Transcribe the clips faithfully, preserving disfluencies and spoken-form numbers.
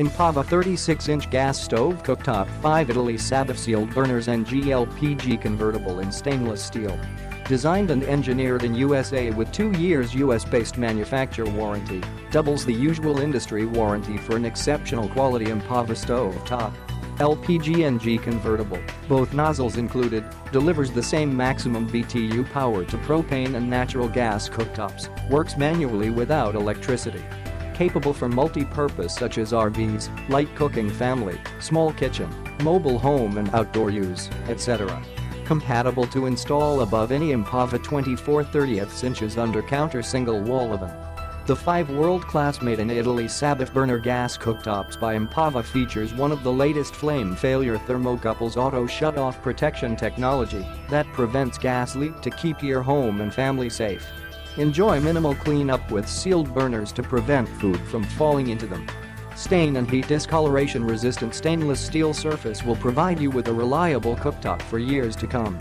Empava thirty-six inch gas stove cooktop, five Italy Sabaf sealed burners, N G L P G convertible in stainless steel. Designed and engineered in U S A with two years U S based manufacturer warranty, doubles the usual industry warranty for an exceptional quality Empava stove top. L P G N G convertible, both nozzles included, delivers the same maximum B T U power to propane and natural gas cooktops, works manually without electricity. Capable for multi-purpose such as R Vs, light cooking family, small kitchen, mobile home and outdoor use, et cetera. Compatible to install above any Empava twenty-four thirty-inches under counter single wall oven. The five world-class made-in-Italy Sabaf burner gas cooktops by Empava features one of the latest flame failure thermocouples auto shut-off protection technology that prevents gas leak to keep your home and family safe. Enjoy minimal cleanup with sealed burners to prevent food from falling into them. Stain and heat discoloration-resistant stainless steel surface will provide you with a reliable cooktop for years to come.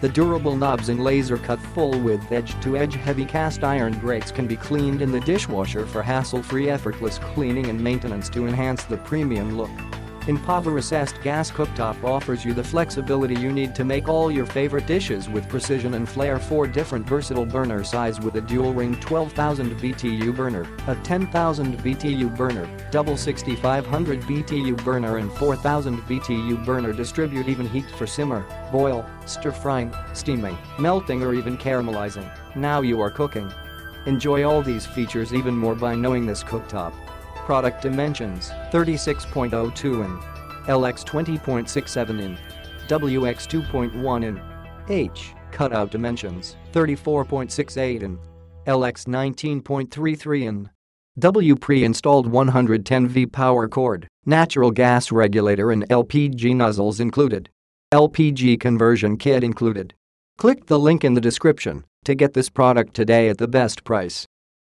The durable knobs and laser-cut full-width edge-to-edge heavy cast iron grates can be cleaned in the dishwasher for hassle-free effortless cleaning and maintenance to enhance the premium look. Empava recessed gas cooktop offers you the flexibility you need to make all your favorite dishes with precision and flair. Four different versatile burner size with a dual-ring twelve thousand B T U burner, a ten thousand B T U burner, double sixty-five hundred B T U burner and four thousand B T U burner distribute even heat for simmer, boil, stir-frying, steaming, melting or even caramelizing. Now you are cooking. Enjoy all these features even more by knowing this cooktop. Product dimensions: thirty-six point zero two inch, L X twenty point six seven inch, W X two point one inch. H cutout dimensions: thirty-four point six eight inch, L X nineteen point three three inch. W pre-installed one hundred ten volt power cord, natural gas regulator and L P G nozzles included. L P G conversion kit included. Click the link in the description to get this product today at the best price.